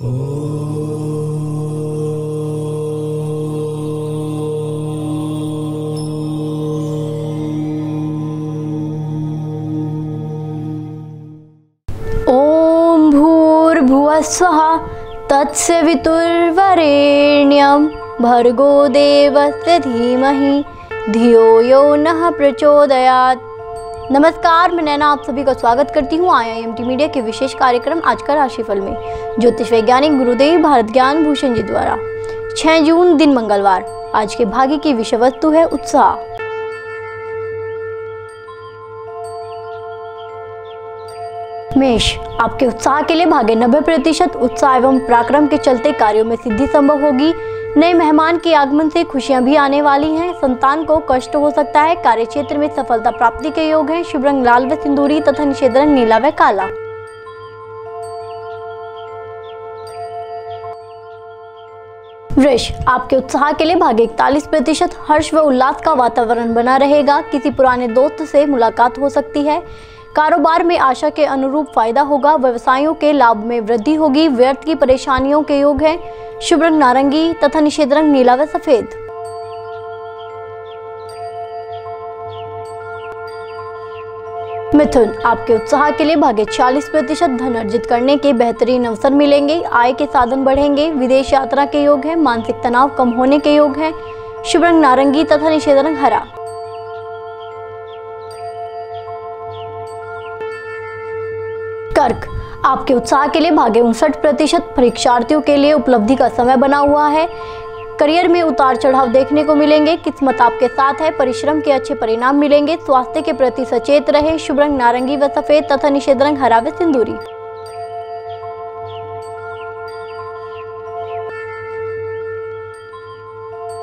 ओम भूर्भुवस्सः तत्सवितुर्वरेण्यं भर्गो देवस्य धीमहि धियो यो नः प्रचोदयात्। नमस्कार, मैं नैना आप सभी का स्वागत करती हूँ IIMT मीडिया के विशेष कार्यक्रम आज का राशिफल में, ज्योतिष वैज्ञानिक गुरुदेव भारत ज्ञान भूषण जी द्वारा। 6 जून दिन मंगलवार। आज के भाग्य की विषय वस्तु है उत्साह। मेष, आपके उत्साह के लिए भाग्य 90%। उत्साह एवं पराक्रम के चलते कार्यों में सिद्धि संभव होगी। नए मेहमान के आगमन से खुशियां भी आने वाली हैं। संतान को कष्ट हो सकता है। कार्य क्षेत्र में सफलता प्राप्ति के योग हैं। शुभ रंग लाल व सिंदूरी तथा निषेध रंग नीला व काला। वृष, आपके उत्साह के लिए भाग्य 41%। हर्ष व उल्लास का वातावरण बना रहेगा। किसी पुराने दोस्त से मुलाकात हो सकती है। कारोबार में आशा के अनुरूप फायदा होगा। व्यवसायों के लाभ में वृद्धि होगी। व्यर्थ की परेशानियों के योग हैं। शुभ रंग नारंगी तथा निषेध रंग नीला व सफेद। मिथुन, आपके उत्साह के लिए भाग्य 40%। धन अर्जित करने के बेहतरीन अवसर मिलेंगे। आय के साधन बढ़ेंगे। विदेश यात्रा के योग हैं। मानसिक तनाव कम होने के योग हैं। शुभ रंग नारंगी तथा निषेध रंग हरा। कर्क, आपके उत्साह के लिए भाग्य 59%। परीक्षार्थियों के लिए उपलब्धि का समय बना हुआ है। करियर में उतार चढ़ाव देखने को मिलेंगे। किस्मत आपके साथ है। परिश्रम के अच्छे परिणाम मिलेंगे। स्वास्थ्य के प्रति सचेत रहे। शुभ रंग नारंगी व सफेद तथा निषेध रंग हरा व सिंदूरी।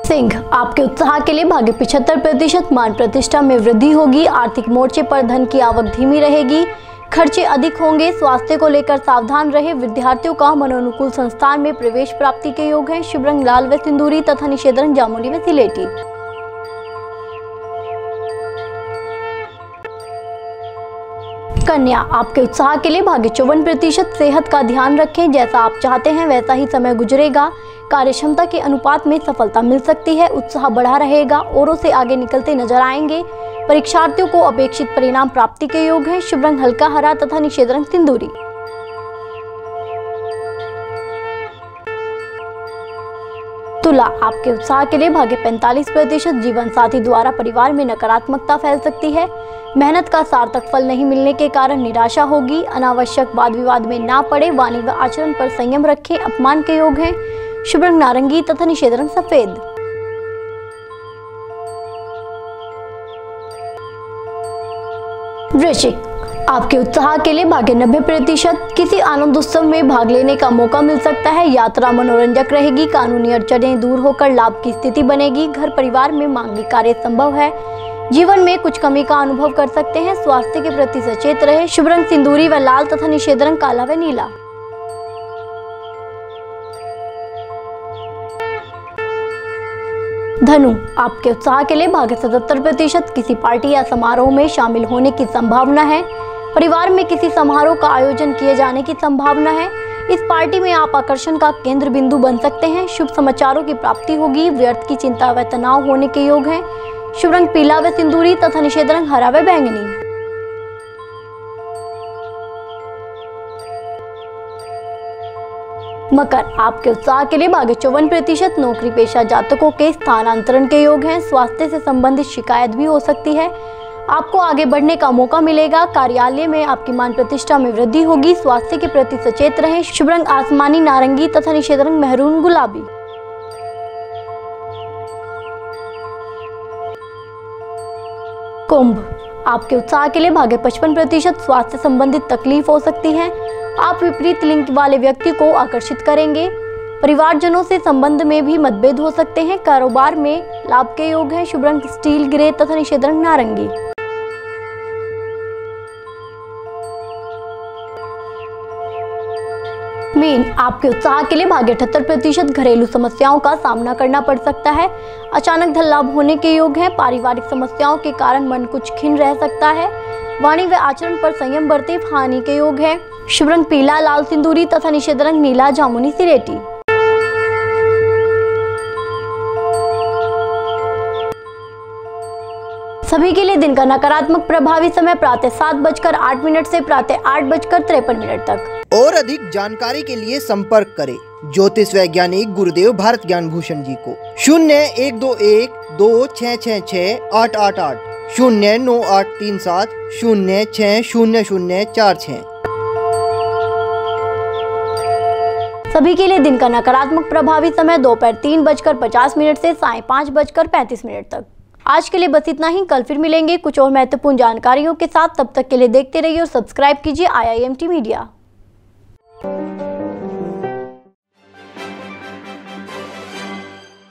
सिंह, आपके उत्साह के लिए भाग्य 75%। मान प्रतिष्ठा में वृद्धि होगी। आर्थिक मोर्चे पर धन की आवक धीमी रहेगी। खर्चे अधिक होंगे। स्वास्थ्य को लेकर सावधान रहे। विद्यार्थियों का मनोनुकूल संस्थान में प्रवेश प्राप्ति के योग हैं। शुभ रंग लाल व सिंदूरी तथा निषेध रंग जामुनी व सिलेटी। कन्या, आपके उत्साह के लिए भाग्य 54%। सेहत का ध्यान रखें। जैसा आप चाहते हैं वैसा ही समय गुजरेगा। कार्यक्षमता के अनुपात में सफलता मिल सकती है। उत्साह बढ़ा रहेगा। औरों से आगे निकलते नजर आएंगे। परीक्षार्थियों को अपेक्षित परिणाम प्राप्ति के योग हैं। शुभ रंग हल्का हरा तथा निषेध रंग सिंदूरी। तुला, आपके उत्साह के लिए भाग्य 45%। जीवन साथी द्वारा परिवार में नकारात्मकता फैल सकती है। मेहनत का सार्थक फल नहीं मिलने के कारण निराशा होगी। अनावश्यक वाद विवाद में ना पड़े। वाणी व आचरण पर संयम रखें। अपमान के योग हैं। शुभ रंग नारंगी तथा निषेध रंग सफेद। वृश्चिक, आपके उत्साह के लिए भाग्य 90%। किसी आनंद उत्सव में भाग लेने का मौका मिल सकता है। यात्रा मनोरंजक रहेगी। कानूनी अड़चनें दूर होकर लाभ की स्थिति बनेगी। घर परिवार में मांगलिक कार्य संभव है। जीवन में कुछ कमी का अनुभव कर सकते हैं। स्वास्थ्य के प्रति सचेत रहे। शुभ रंग सिंदूरी व लाल तथा निषेध रंग काला व नीला। धनु, आपके उत्साह के लिए भाग्य 77%। किसी पार्टी या समारोह में शामिल होने की संभावना है। परिवार में किसी समारोह का आयोजन किए जाने की संभावना है। इस पार्टी में आप आकर्षण का केंद्र बिंदु बन सकते हैं। शुभ समाचारों की प्राप्ति होगी। व्यर्थ की चिंता व तनाव होने के योग हैं। शुभ रंग पीला व सिंदूरी तथा निषेध रंग हरा व बैंगनी। मकर, आपके उत्साह के लिए भाग्य 54%। नौकरी पेशा जातकों के स्थानांतरण के योग हैं। स्वास्थ्य से संबंधित शिकायत भी हो सकती है। आपको आगे बढ़ने का मौका मिलेगा। कार्यालय में आपकी मान प्रतिष्ठा में वृद्धि होगी। स्वास्थ्य के प्रति सचेत रहें। शुभ रंग आसमानी नारंगी तथा निषेध रंग मेहरून गुलाबी। कुंभ, आपके उत्साह के लिए भाग्य 55%। स्वास्थ्य संबंधित तकलीफ हो सकती है। आप विपरीत लिंग वाले व्यक्ति को आकर्षित करेंगे। परिवारजनों से संबंध में भी मतभेद हो सकते हैं। कारोबार में लाभ के योग हैं। शुभ रंग स्टील ग्रे तथा निषेध रंग नारंगी। मीन, आपके उत्साह के लिए भाग्य 78%। घरेलू समस्याओं का सामना करना पड़ सकता है। अचानक धन लाभ होने के योग हैं। पारिवारिक समस्याओं के कारण मन कुछ खिन्न रह सकता है। वाणी व आचरण पर संयम बरते हानि के योग है। शुभ रंग पीला, लाल सिंदूरी तथा निषेध रंग नीला, जामुनी, सिलेटी। सभी के लिए दिन का नकारात्मक प्रभावी समय प्रातः 7:08 से प्रातः 8:53 तक। और अधिक जानकारी के लिए संपर्क करें ज्योतिष वैज्ञानिक गुरुदेव भारत ज्ञान भूषण जी को 0121 2 6 6 6 8 8 8, 09837 06004 6। सभी के लिए दिन का नकारात्मक प्रभावी समय दोपहर 3:50 से साय 5:35 तक। आज के लिए बस इतना ही, कल फिर मिलेंगे कुछ और महत्वपूर्ण जानकारियों के साथ। तब तक के लिए देखते रहिए और सब्सक्राइब कीजिए IIMT मीडिया।